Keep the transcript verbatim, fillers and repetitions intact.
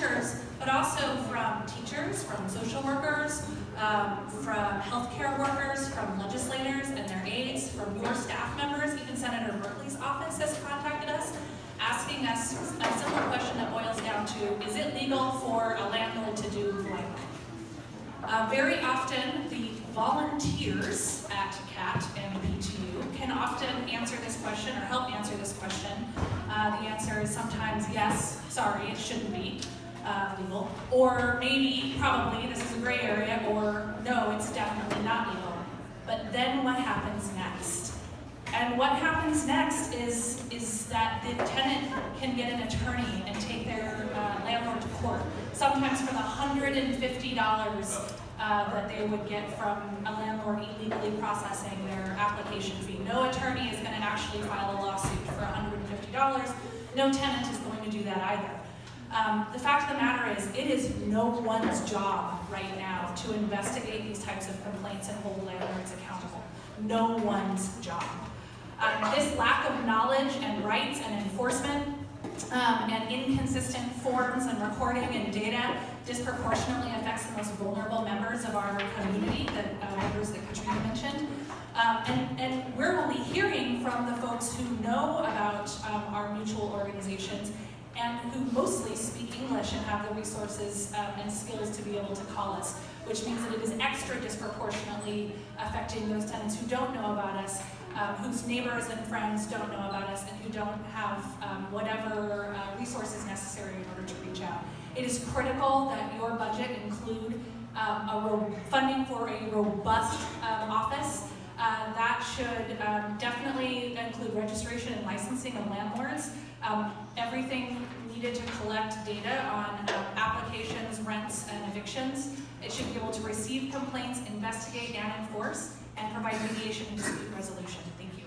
renters, but also from teachers, from social workers, um, from healthcare workers, from legislators and their aides, from your staff members. Even Senator Berkley's office has contacted us, asking us a simple question that boils down to, is it legal for a landlord to do blank? Uh, very often, the volunteers at CAT and P T U can often answer this question or help answer this question. Uh, the answer is sometimes yes, sorry, it shouldn't be uh, legal. Or maybe, probably, this is a gray area, or no, it's definitely not legal. But then what happens next? And what happens next is, is that the tenant can get an attorney and take their uh, landlord to court, sometimes for the one hundred fifty dollars Uh, that they would get from a landlord illegally processing their application fee. No attorney is going to actually file a lawsuit for one hundred fifty dollars. No tenant is going to do that either. Um, the fact of the matter is, it is no one's job right now to investigate these types of complaints and hold landlords accountable. No one's job. Um, this lack of knowledge and rights and enforcement Um, and inconsistent forms and recording and data disproportionately affects the most vulnerable members of our community, the uh, members that Katrina mentioned. Um, and, and we're only hearing from the folks who know about um, our mutual organizations and who mostly speak English and have the resources um, and skills to be able to call us, which means that it is extra disproportionately affecting those tenants who don't know about us, Um, whose neighbors and friends don't know about us, and who don't have um, whatever uh, resources necessary in order to reach out. It is critical that your budget include um, a funding for a robust um, office. Uh, that should um, definitely include registration and licensing of landlords, um, everything needed to collect data on uh, applications, rents, and evictions. It should be able to receive complaints, investigate, and enforce, and provide mediation and dispute resolution. Thank you.